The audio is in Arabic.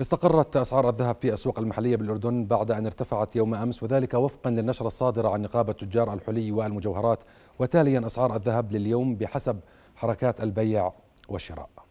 استقرت أسعار الذهب في السوق المحلية بالأردن بعد أن ارتفعت يوم أمس، وذلك وفقا للنشرة الصادرة عن نقابة تجار الحلي والمجوهرات، وتاليا أسعار الذهب لليوم بحسب حركات البيع والشراء.